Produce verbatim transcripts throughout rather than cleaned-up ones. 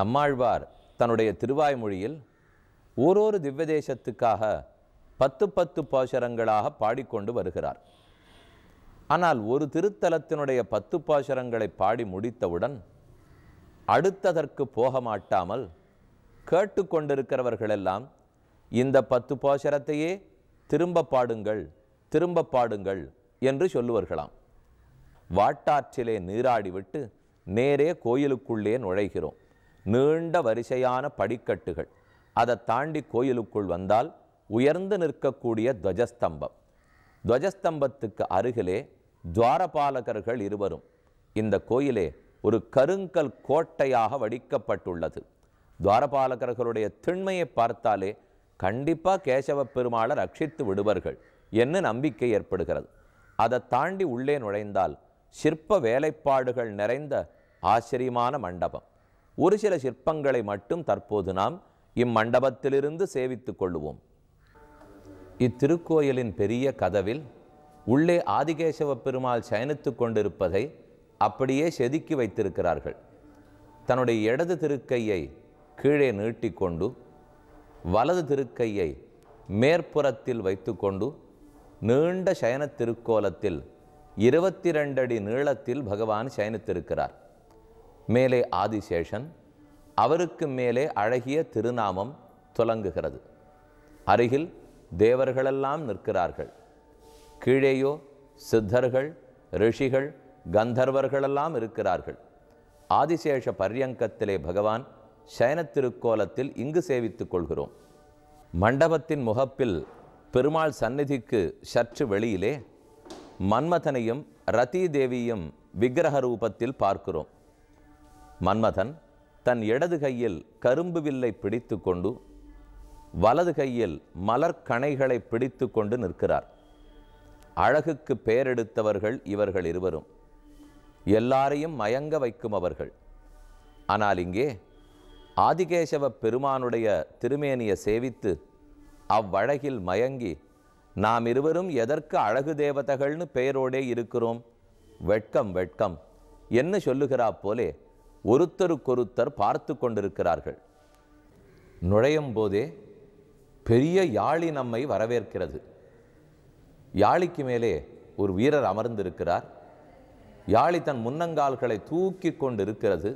நம்மாழ்வார் தன்னுடைய திருவாய்மொழியில் ஓரோரு திவ்ய தேசத்துக்காக பத்து பத்து பாசுரங்களாக பாடிக்கொண்டு வருகிறார். ஆனால் ஒரு திருத்தலத்தினுடைய பத்து பாசுரங்களை பாடி முடித்தவுடன் அடுத்ததற்கு போக மாட்டாமல் கேட்டு கொண்டிருக்கிறவர்களெல்லாம் இந்த பத்து பாசுரத்தையே திரும்ப பாடுங்கள் திரும்ப பாடுங்கள் என்று சொல்லுவார்களாம். வாட்டாற்றிலே நீராடிவிட்டு நேரே கோயிலுக்குள்ளே நுழைகிறோம். நீண்ட வரிசையான படிக்கட்டுகள், அதை தாண்டி கோயிலுக்குள் வந்தால் உயர்ந்து நிற்கக்கூடிய துவஜஸ்தம்பம். துவஜஸ்தம்பத்துக்கு அருகிலே துவாரபாலகர்கள் இருவரும். இந்த கோயிலே ஒரு கருங்கல் கோட்டையாக வடிக்கப்பட்டுள்ளது. துவாரபாலகர்களுடைய திண்மையை பார்த்தாலே கண்டிப்பாக கேசவ பெருமாளை ரட்சித்து விடுவார்கள் என்ன நம்பிக்கை ஏற்படுகிறது. அதை தாண்டி உள்ளே நுழைந்தால் சிற்ப வேலைப்பாடுகள் நிறைந்த ஆச்சரியமான மண்டபம். ஒரு சில சிற்பங்களை மட்டும் தற்போது நாம் இம்மண்டபத்திலிருந்து சேவித்து கொள்ளுவோம். இத்திருக்கோயிலின் பெரிய கதவில் உள்ளே ஆதிகேசவ பெருமாள் சயனித்து கொண்டிருப்பதை அப்படியே செதுக்கி வைத்திருக்கிறார்கள். தன்னுடைய இடது திருக்கையை கீழே நீட்டிக்கொண்டு வலது திருக்கையை மேற்புறத்தில் வைத்து கொண்டு நீண்ட சயன திருக்கோலத்தில் இருபத்தி ரெண்டு அடி நீளத்தில் பகவான் சயனித்திருக்கிறார். மேலே ஆதிசேஷன், அவருக்கு மேலே அழகிய திருநாமம் துலங்குகிறது. அருகில் தேவர்களெல்லாம் நிற்கிறார்கள். கீழேயோ சித்தர்கள், ரிஷிகள், கந்தர்வர்களெல்லாம் இருக்கிறார்கள். ஆதிசேஷ பர்யங்கத்திலே பகவான் சயனத்திருக்கோலத்தில் இங்கு சேவித்துக் கொள்கிறோம். மண்டபத்தின் முகப்பில் பெருமாள் சந்நிதிக்கு சற்று வெளியிலே மன்மதனையும் ரதி தேவியும் விக்கிரக ரூபத்தில் பார்க்கிறோம். மன்மதன் தன் இடது கையில் கரும்பு வில்லை பிடித்து கொண்டு வலது கையில் மலர்கணைகளை பிடித்து கொண்டு நிற்கிறார். அழகுக்கு பெயரெடுத்தவர்கள் இவர்கள் இருவரும், எல்லாரையும் மயங்க வைக்கும் அவர்கள். ஆனால் இங்கே ஆதிகேசவ பெருமானுடைய திருமேனியை சேவித்து அவ்வழகில் மயங்கி நாம் இருவரும் எதற்கு அழகு தேவதைகள்னு பெயரோடே இருக்கிறோம், வெட்கம் வெட்கம் என்ன சொல்லுகிறா போலே ஒருத்தருக்கொருத்தர் பார்த்து கொண்டிருக்கிறார்கள். நுழையும் போதே பெரிய யாழி நம்மை வரவேற்கிறது. யாழிக்கு மேலே ஒரு வீரர் அமர்ந்திருக்கிறார். யாழி தன் முன்னங்கால்களை தூக்கி கொண்டிருக்கிறது.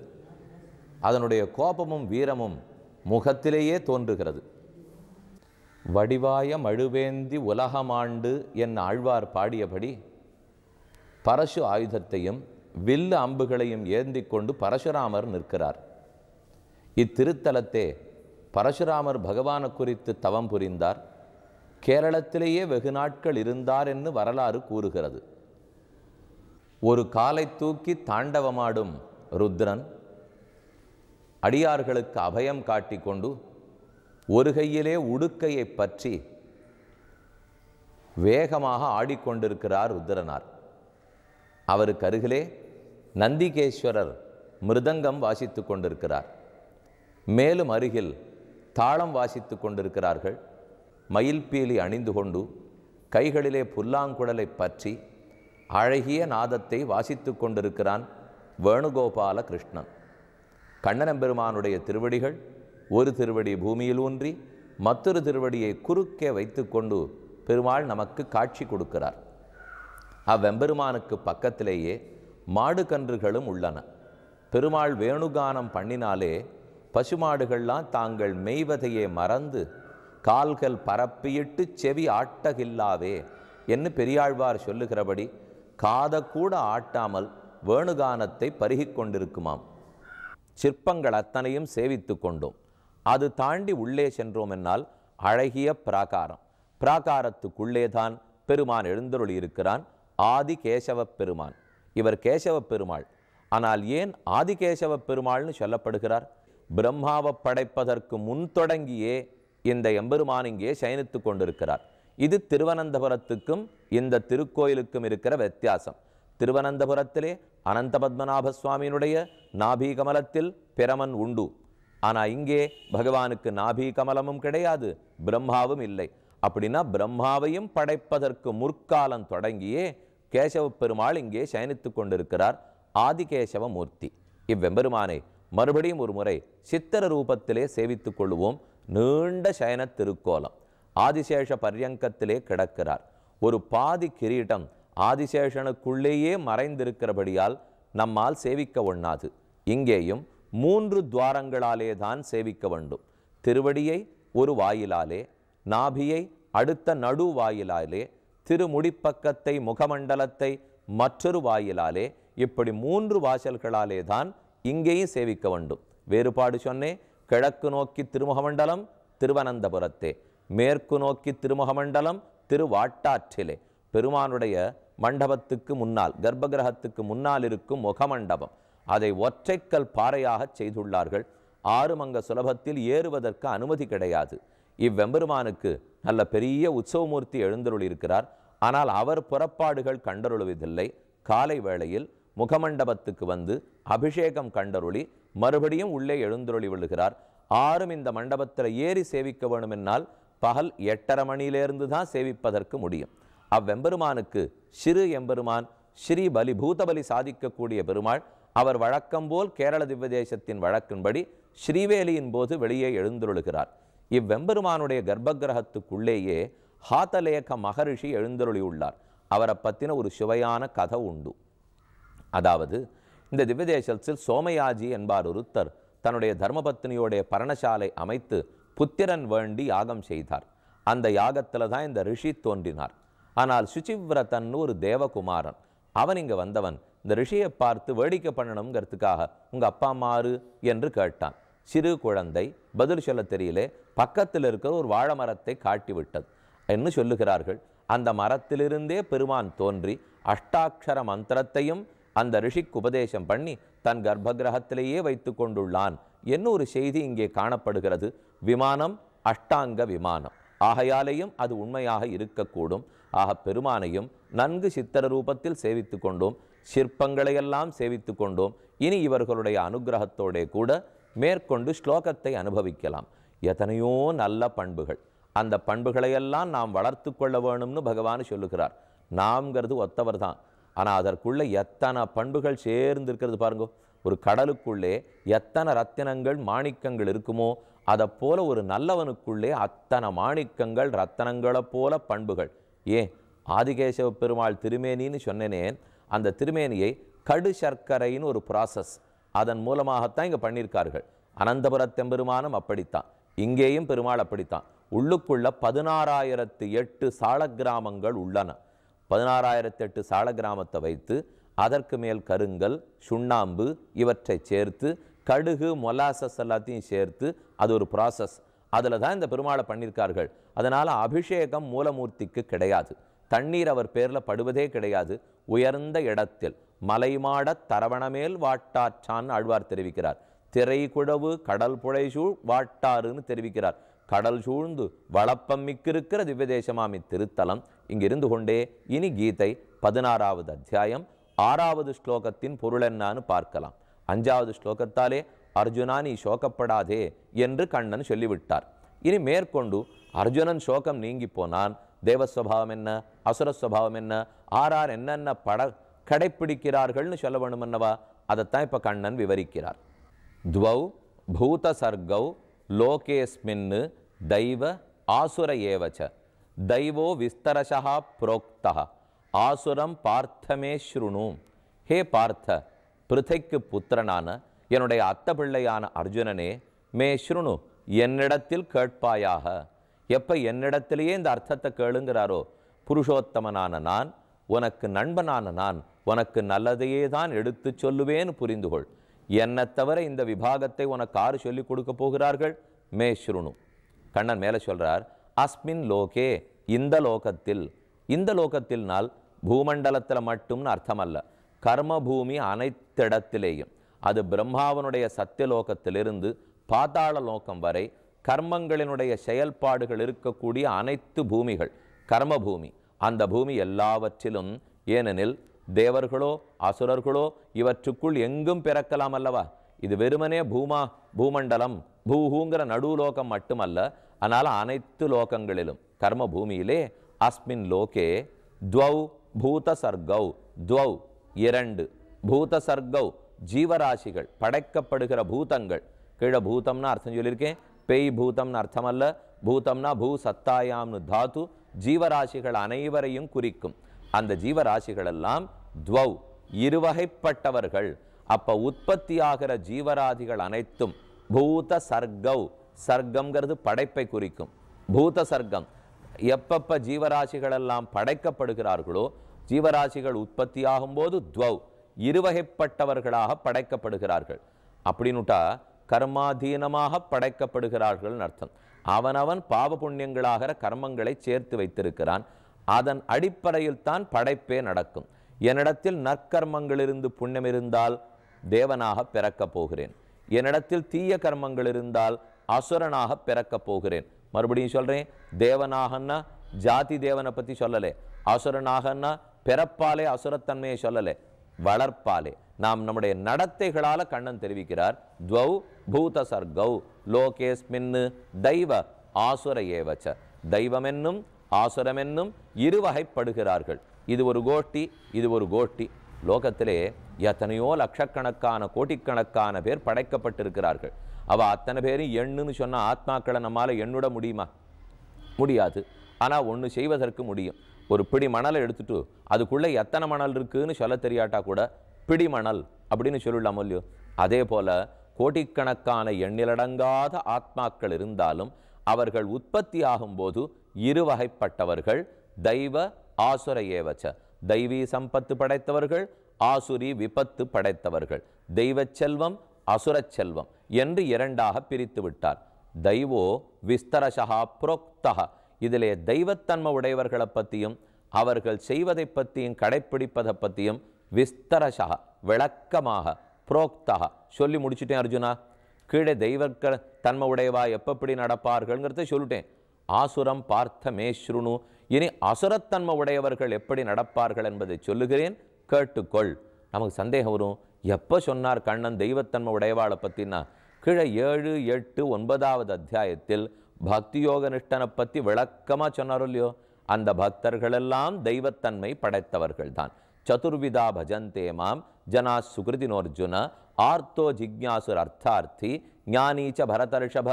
அதனுடைய கோபமும் வீரமும் முகத்திலேயே தோன்றுகிறது. வடிவாய மழுவேந்தி உலகமாண்டு என் ஆழ்வார் பாடியபடி பரசு ஆயுதத்தையும் வில்லு அம்புகளையும் ஏந்தி கொண்டு பரசுராமர் நிற்கிறார். இத்திருத்தலத்தே பரசுராமர் பகவானை குறித்து தவம் புரிந்தார். கேரளத்திலேயே வெகு நாட்கள் இருந்தார் என்று வரலாறு கூறுகிறது. ஒரு காலை தூக்கி தாண்டவமாடும் ருத்ரன் அடியார்களுக்கு அபயம் காட்டிக்கொண்டு ஒரு கையிலே உடுக்கையை பற்றி வேகமாக ஆடிக்கொண்டிருக்கிறார் ருத்ரனார். அவருக்கு அருகிலே நந்திகேஸ்வரர் மிருதங்கம் வாசித்து கொண்டிருக்கிறார். மேலும் அருகில் தாளம் வாசித்து கொண்டிருக்கிறார்கள். மயில்பீலி அணிந்து கொண்டு கைகளிலே புல்லாங்குழலை பற்றி அழகிய நாதத்தை வாசித்து கொண்டிருக்கிறான் வேணுகோபால கிருஷ்ணன். கண்ணனம்பெருமானுடைய திருவடிகள் ஒரு திருவடி பூமியில் ஊன்றி மற்றொரு திருவடியை குறுக்கே வைத்து கொண்டு பெருமாள் நமக்கு காட்சி கொடுக்கிறார். அவ்வெம்பெருமானுக்கு பக்கத்திலேயே மாடு கன்றுகளும் உள்ளன. பெருமாள் வேணுகானம் பண்ணினாலே பசுமாடுகள்லாம் தாங்கள் மெய்வதையே மறந்து கால்கள் பரப்பியிட்டு செவி ஆட்டகில்லாவே என்று பெரியாழ்வார் சொல்லுகிறபடி காத கூட ஆட்டாமல் வேணுகானத்தை பருகிக் கொண்டிருக்குமாம். சிற்பங்கள் அத்தனையும் சேவித்து கொண்டோம். அது தாண்டி உள்ளே சென்றோம் என்னால் அழகிய பிராகாரம். பிராகாரத்துக்குள்ளேதான் பெருமான் எழுந்தருளி இருக்கிறான். ஆதி கேசவ பெருமான், இவர் கேசவ பெருமாள். ஆனால் ஏன் ஆதிகேசவ பெருமாள்னு சொல்லப்படுகிறார்? பிரம்மாவை படைப்பதற்கு முன் தொடங்கியே இந்த எம்பெருமான் இங்கே சயனித்து கொண்டிருக்கிறார். இது திருவனந்தபுரத்துக்கும் இந்த திருக்கோயிலுக்கும் இருக்கிற வித்தியாசம். திருவனந்தபுரத்திலே அனந்த பத்மநாப சுவாமியினுடைய நாபிகமலத்தில் பிரமன் உண்டு. ஆனால் இங்கே பகவானுக்கு நாபிகமலமும் கிடையாது, பிரம்மாவும் இல்லை. அப்படின்னா பிரம்மாவையும் படைப்பதற்கு முற்காலம் தொடங்கியே கேசவ பெருமாள் இங்கே சயனித்து கொண்டிருக்கிறார். ஆதிகேசவ மூர்த்தி. இவ்வெம்பெருமானை மறுபடியும் ஒரு முறை சித்திர ரூபத்திலே சேவித்துக் கொள்வோம். நீண்ட சயன திருக்கோலம் ஆதிசேஷ பர்யங்கத்திலே கிடக்கிறார். ஒரு பாதி கிரீட்டம் ஆதிசேஷனுக்குள்ளேயே மறைந்திருக்கிறபடியால் நம்மால் சேவிக்க ஒண்ணாது. இங்கேயும் மூன்று துவாரங்களாலே தான் சேவிக்க வேண்டும். திருவடியை ஒரு வாயிலாலே, நாபியை அடுத்த நடு வாயிலாலே, திருமுடிப்பக்கத்தை முகமண்டலத்தை மற்றொரு வாயிலாலே, இப்படி மூன்று வாசல்களாலே தான் இங்கேயும் சேவிக்க வேண்டும். வேறுபாடு சொன்னேன். கிழக்கு நோக்கி திருமுகமண்டலம் திருவனந்தபுரத்தே, மேற்கு நோக்கி திருமுகமண்டலம் திருவாட்டாற்றிலே. பெருமானுடைய மண்டபத்துக்கு முன்னால், கர்ப்பகிரகத்துக்கு முன்னால் இருக்கும் முகமண்டபம், அதை ஒற்றைக்கல் பாறையாக செய்துள்ளார்கள். ஆறுமங்க சுலபத்தில் ஏறுவதற்கு அனுமதி கிடையாது. இவ்வெம்பெருமானுக்கு நல்ல பெரிய உற்சவமூர்த்தி எழுந்தருள் இருக்கிறார். ஆனால் அவர் புறப்பாடுகள் கண்டருளுவதில்லை. காலை வேளையில் முகமண்டபத்துக்கு வந்து அபிஷேகம் கண்டருளி மறுபடியும் உள்ளே எழுந்தருளி விழுகிறார். ஆறும் இந்த மண்டபத்தில் ஏறி சேவிக்க வேணுமென்னால் பகல் எட்டரை மணியிலிருந்து தான் சேவிப்பதற்கு முடியும். அவ்வெம்பெருமானுக்கு சிறு எம்பெருமான், ஸ்ரீ பலி பூதபலி சாதிக்கக்கூடிய பெருமாள். அவர் வழக்கம்போல் கேரள திவ்யதேசத்தின் வழக்கின்படி ஸ்ரீவேலியின் போது வெளியே எழுந்தருளுகிறார். இவ்வெம்பெருமானுடைய கர்ப்பகிரகத்துக்குள்ளேயே ஹாதலேக மகரிஷி எழுந்தருளியுள்ளார். அவரை பற்றின ஒரு சுவையான கதை உண்டு. அதாவது, இந்த திவ்யதேசத்தில் சோமயாஜி என்பார் ஒருத்தர் தன்னுடைய தர்மபத்னியோடைய பரணசாலை அமைத்து புத்திரன் வேண்டி யாகம் செய்தார். அந்த யாகத்தில் தான் இந்த ரிஷி தோன்றினார். ஆனால் சுச்சிவிரதன்னு ஒரு தேவகுமாரன், அவன் இங்கே வந்தவன் இந்த ரிஷியை பார்த்து வேடிக்கை பண்ணணுங்கிறதுக்காக உங்கள் அப்பா மாறு என்று கேட்டான். சிறு குழந்தை பதில் சொல்ல தெரியலே, பக்கத்தில் இருக்கிற ஒரு வாழை மரத்தை காட்டிவிட்டது என்று சொல்லுகிறார்கள். அந்த மரத்திலிருந்தே பெருமான் தோன்றி அஷ்டாட்சர மந்திரத்தையும் அந்த ரிஷிக்கு உபதேசம் பண்ணி தன் கர்ப்பகிரகத்திலேயே வைத்து கொண்டுள்ளான் என்ன ஒரு செய்தி இங்கே காணப்படுகிறது. விமானம் அஷ்டாங்க விமானம், ஆகையாலேயும் அது உண்மையாக இருக்கக்கூடும். ஆக பெருமானையும் நன்கு சித்திர ரூபத்தில் சேவித்து கொண்டோம், சிற்பங்களையெல்லாம் சேவித்து கொண்டோம். இனி இவர்களுடைய அனுகிரகத்தோடே கூட மேற்கொண்டு ஸ்லோகத்தை அனுபவிக்கலாம். எத்தனையோ நல்ல பண்புகள், அந்த பண்புகளையெல்லாம் நாம் வளர்த்து கொள்ள வேணும்னு பகவான் சொல்லுகிறார். நாம்ங்கிறது ஒத்தவர் தான், ஆனால் அதற்குள்ளே எத்தனை பண்புகள் சேர்ந்திருக்கிறது பாருங்க. ஒரு கடலுக்குள்ளே எத்தனை ரத்தினங்கள் மாணிக்கங்கள் இருக்குமோ அதை போல ஒரு நல்லவனுக்குள்ளே அத்தனை மாணிக்கங்கள் ரத்தனங்களை போல பண்புகள். ஏன் ஆதிகேசவ பெருமாள் திருமேனின்னு சொன்னேனே, அந்த திருமேனியை கடு சர்க்கரைன்னு ஒரு ப்ராசஸ், அதன் மூலமாகத்தான் இங்கே பண்ணியிருக்கார்கள். அனந்தபுரத்தெம்பெருமானும் அப்படித்தான், இங்கேயும் பெருமாள் அப்படித்தான். உள்ளுக்குள்ள பதினாறாயிரத்து எட்டு சால கிராமங்கள் உள்ளன. பதினாறாயிரத்து எட்டு சால கிராமத்தை வைத்து அதற்கு மேல் கருங்கல் சுண்ணாம்பு இவற்றை சேர்த்து கடுகு மொலாசஸ் எல்லாத்தையும் சேர்த்து அது ஒரு ப்ராசஸ். அதில் தான் இந்த பெருமாளை பண்ணியிருக்கார்கள். அதனால் அபிஷேகம் மூலமூர்த்திக்கு கிடையாது, தண்ணீர் அவர் பேரில் படுவதே கிடையாது. உயர்ந்த இடத்தில் மலைமாட தரவணமேல் வாட்டாற்றான் ஆழ்வார் தெரிவிக்கிறார். திரை குழவு கடல் புழைசூழ் வாட்டாறுன்னு தெரிவிக்கிறார். கடல் சூழ்ந்து வளப்பம் மிக்கிருக்கிற திவ்யதேசமாமி திருத்தலம் இங்கிருந்து கொண்டே இனி கீதை பதினாறாவது அத்தியாயம் ஆறாவது ஸ்லோகத்தின் பொருள் என்னான்னு பார்க்கலாம். அஞ்சாவது ஸ்லோகத்தாலே அர்ஜுனா நீ சோகப்படாதே என்று கண்ணன் சொல்லிவிட்டார். இனி மேற்கொண்டு அர்ஜுனன் சோகம் நீங்கி போனான். தேவஸ்வபாவம் என்ன, அசுரஸ்வபாவம் என்ன, ஆறார் என்னென்ன பட கடைப்பிடிக்கிறார்கள்னு சொல்ல வேணுமன்னவா, அதைத்தான் இப்போ கண்ணன் விவரிக்கிறார். துவௌ பூத சர்கௌ லோகேஸ்மின்னு தெய்வ ஆசுர ஏவச்ச தெய்வோ விஸ்தரசா புரோக்தா ஆசுரம் பார்த்தமே ஸ்ருணும். ஹே பார்த்த, பிருதைக்கு புத்திரனான என்னுடைய அத்த பிள்ளையான அர்ஜுனனே, மே ஸ்ருணு என்னிடத்தில் கேட்பாயாக. எப்போ என்னிடத்திலேயே இந்த அர்த்தத்தை கேளுங்கிறாரோ, புருஷோத்தமனான நான், உனக்கு நண்பனான நான், உனக்கு நல்லதையே தான் எடுத்து சொல்லுவேன்னு புரிந்துகொள். என்னை தவிர இந்த விபாகத்தை உனக்கு ஆறு சொல்லிக் கொடுக்க போகிறார்கள். மே ஸ்ருணு, கண்ணன் மேலே சொல்கிறார். அஸ்மின் லோகே, இந்த லோகத்தில். இந்த லோகத்தில்னால் பூமண்டலத்தில் மட்டும்னு அர்த்தமல்ல, கர்மபூமி அனைத்திடத்திலேயும். அது பிரம்மாவனுடைய சத்தியலோகத்திலிருந்து பாதாள லோகம் வரை கர்மங்களினுடைய செயல்பாடுகள் இருக்கக்கூடிய அனைத்து பூமிகள் கர்மபூமி. அந்த பூமி எல்லாவற்றிலும், ஏனெனில் தேவர்களோ அசுரர்களோ இவற்றுக்குள் எங்கும் பிறக்கலாம் அல்லவா. இது வெறுமனே பூமா பூமண்டலம் பூஹூங்கிற நடுலோகம் மட்டுமல்ல, ஆனால் அனைத்து லோகங்களிலும் கர்மபூமியிலே அஸ்மின் லோகே துவௌ பூத சர்கௌ, துவௌ இரண்டு, பூத சர்கௌ जीवराशिकल पड़क्कपड़ुगिर भूतंगल कीळ भूतम्नु अर्थम चोल्लिरुक्केन पेय भूतम्नु अर्थमल्ल भूतम्नु भू सत्तायाम्नु धातु जीवराशिकल अनैवरैयुम कुरिक्कुम अंद जीवराशिकल एल्लाम द्वौ इरुवगैप्पट्टवर्गल अप्प उत्पत्तियागिर जीवरादिकल अनैत्तुम भूत सर्गौ सर्गंगिरदु पड़ैप्पै कुरिक्कुम भूत सर्गम एप्प जीवराशिकल एल्लाम पड़क्कपड़ुगिराர்களோ जीवराशिकल उत्पत्तियागुம்போது द्वौ இருவகைப்பட்டவர்களாக படைக்கப்படுகிறார்கள் அப்படினுட்டா கர்மாதீனமாக படைக்கப்படுகிறார்கள்னு அர்த்தம் அவனவன் பாவ புண்ணியங்களாகிற கர்மங்களை சேர்த்து வைத்திருக்கிறான் அதன் அடிப்படையில் தான் படைப்பே நடக்கும் என்னிடத்தில் நற்கர்மங்களிலிருந்து புண்ணியம் இருந்தால் தேவனாக பிறக்க போகிறேன் என்னிடத்தில் தீய கர்மங்கள் இருந்தால் அசுரனாக பிறக்க போகிறேன் மறுபடியும் சொல்றேன் தேவனாகன்னா ஜாதி தேவனை பத்தி சொல்லல அசுரனாகன்னா பிறப்பாலே அசுரத்தன்மையை சொல்லல வளர்பாலே நாம் நம்முடைய நடத்தைகளால கண்ணன் தெரிவிக்கிறார் த்வௌ பூத சர்கௌ லோகேஸ்மின் தெய்வ ஆசுர ஏவச்ச தெய்வமென்னும் ஆசுரமென்னும் இருவகைப்படுகிறார்கள் இது ஒரு கோட்டி இது ஒரு கோட்டி லோகத்திலே எத்தனையோ லட்சக்கணக்கான கோடிக்கணக்கான பேர் படைக்கப்பட்டிருக்கிறார்கள் அவ அத்தனை பேரும் எண்ணுன்னு சொன்னா ஆத்மாக்களை நம்மால எண்ணுட முடியுமா முடியாது ஆனால் ஒன்று செய்வதற்கு முடியும் ஒரு பிடி மணலை எடுத்துட்டு அதுக்குள்ளே எத்தனை மணல் இருக்குன்னு சொல்ல தெரியாட்டா கூட பிடி மணல் அப்படின்னு சொல்லலாம் இல்லையோ அதே போல கோடிக்கணக்கான எண்ணிலடங்காத ஆத்மாக்கள் இருந்தாலும் அவர்கள் உற்பத்தி ஆகும்போது இருவகைப்பட்டவர்கள் தெய்வ ஆசுர ஏவச்ச தெய்வீ சம்பத்து படைத்தவர்கள் ஆசுரி விபத்து படைத்தவர்கள் தெய்வ செல்வம் அசுர செல்வம் என்று இரண்டாக பிரித்து விட்டார் தெய்வோ விஸ்தரசஹா புரோக்தஹ இதிலே தெய்வத்தன்மை உடையவர்களை பற்றியும் அவர்கள் செய்வதை பற்றியும் கடைப்பிடிப்பதை பற்றியும் விஸ்தரஷாக விளக்கமாக புரோக்தாக சொல்லி முடிச்சுட்டேன் அர்ஜுனா கீழே தெய்வ தன்மை உடையவா எப்பப்படி நடப்பார்கள்ங்கிறத சொல்லிட்டேன் ஆசுரம் பார்த்த மேஸ்ருணு இனி அசுரத்தன்மை உடையவர்கள் எப்படி நடப்பார்கள் என்பதை சொல்லுகிறேன் கேட்டுக்கொள் நமக்கு சந்தேகம் வரும் எப்போ சொன்னார் கண்ணன் தெய்வத்தன்மை உடையவாளை பற்றினா கீழே ஏழு எட்டு ஒன்பதாவது அத்தியாயத்தில் भक्तियोग निष्ठन पत्ति विलक्कमा सोन्नारो अंद भक्तर्गळेल्लाम दैवत्तन्मै पडैत्तवर्गळ्तान् चतुर्विधा भजन्ते मां जना सुकृतिनोर्जुन आर्तो जिज्ञासुरर्थार्थी ज्ञानी च भरतर्षभ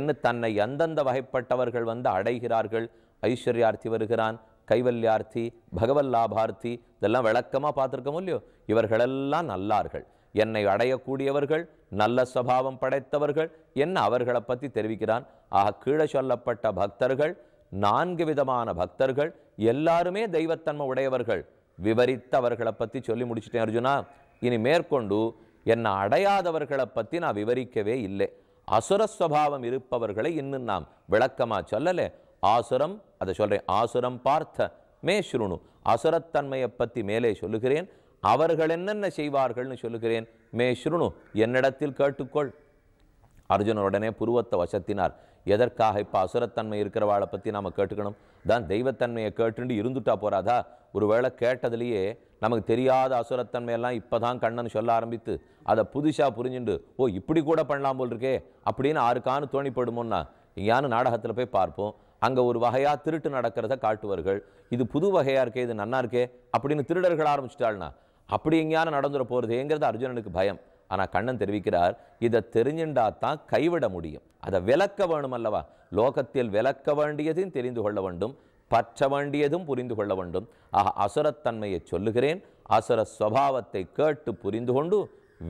एन्नु तन्नै एंदेंद वगैप्पट्टवर्गळ वंदु अडैगिरार्गळ ऐश्वर्यार्थी वरुगिरान् कैवल्यार्थी भगवल्लाभार्थी इदेल्लाम विलक्कमा पार्त्तिरुक्कोम इल्लैयो इवर्गळेल्लाम नल्लार्गळ என்னை அடையக்கூடியவர்கள் நல்ல சுபாவம் படைத்தவர்கள் என்ன அவர்களை பற்றி தெரிவிக்கிறான் ஆக கீழே சொல்லப்பட்ட பக்தர்கள் நான்கு விதமான பக்தர்கள் எல்லாருமே தெய்வத்தன்மை உடையவர்கள் விவரித்தவர்களை பற்றி சொல்லி முடிச்சிட்டேன் அர்ஜுனா இனி மேற்கொண்டு என்ன அடையாதவர்களை பற்றி நான் விவரிக்கவே இல்லை அசுர சுபாவம் இருப்பவர்களை இன்னும் நாம் விளக்கமாக சொல்லலை ஆசுரம் அதை சொல்கிறேன் ஆசுரம் பார்த்த மே ஸ்ருணு அசுரத்தன்மையை பற்றி மேலே சொல்லுகிறேன் அவர்கள் என்னென்ன செய்வார்கள்னு சொல்லுகிறேன் மே ஸ்ருணு என்னிடத்தில் கேட்டுக்கொள் அர்ஜுனனுடனே புருவத்தை வசத்தினார் எதற்காக இப்போ அசுரத்தன்மை இருக்கிறவாளை பற்றி நாம் கேட்டுக்கணும் தான் தெய்வத்தன்மையை கேட்டுண்டு இருந்துட்டா போறாதா ஒருவேளை கேட்டதுலேயே நமக்கு தெரியாத அசுரத்தன்மையெல்லாம் இப்போ தான் கண்ணன் சொல்ல ஆரம்பித்து அதை புதுசாக புரிஞ்சுண்டு ஓ இப்படி கூட பண்ணலாம் போல் இருக்கே அப்படின்னு ஆருக்கானு தோணிப்படுமோன்னா யானு நாடகத்தில் போய் பார்ப்போம் அங்கே ஒரு வகையாக திருட்டு நடக்கிறத காட்டுவார்கள் இது புது வகையாக இருக்கே இது நன்னா இருக்கே அப்படின்னு திருடர்கள் ஆரம்பிச்சிட்டாள்னா அப்படி எங்கேயான நடந்துட போகிறதுங்கிறது அர்ஜுனனுக்கு பயம் ஆனால் கண்ணன் தெரிவிக்கிறார் இதை தெரிஞ்சுண்டா தான் கைவிட முடியும் அதை விளக்க வேணும் அல்லவா லோகத்தில் விளக்க வேண்டியதையும் தெரிந்து கொள்ள வேண்டும் பற்ற வேண்டியதும் புரிந்து கொள்ள வேண்டும் ஆக அசுரத்தன்மையை சொல்லுகிறேன் அசுர சுவாவத்தை கேட்டு புரிந்து கொண்டு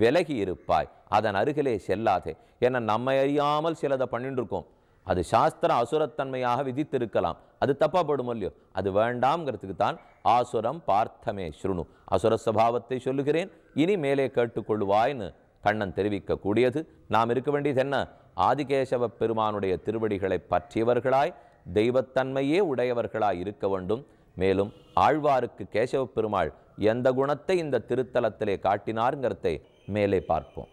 விலகி இருப்பாய் அதன் அருகிலே செல்லாதே ஏன்னா நம்மை அறியாமல் சிலதை பண்ணிட்டு இருக்கோம் அது சாஸ்திரம் அசுரத்தன்மையாக விதித்திருக்கலாம் அது தப்பாப்படும் இல்லையோ அது வேண்டாம்ங்கிறதுக்கு தான் ஆசுரம் பார்த்தமே ஸ்ருணு அசுர சுபாவத்தை சொல்லுகிறேன் இனி மேலே கேட்டுக்கொள்வாய்னு கண்ணன் தெரிவிக்கக்கூடியது நாம் இருக்க வேண்டியது என்ன ஆதிகேசவ பெருமானுடைய திருவடிகளை பற்றியவர்களாய் தெய்வத்தன்மையே உடையவர்களாய் இருக்க வேண்டும் மேலும் ஆழ்வாருக்கு கேசவ பெருமாள் எந்த குணத்தை இந்த திருத்தலத்திலே காட்டினார்ங்கிறதை மேலே பார்ப்போம்.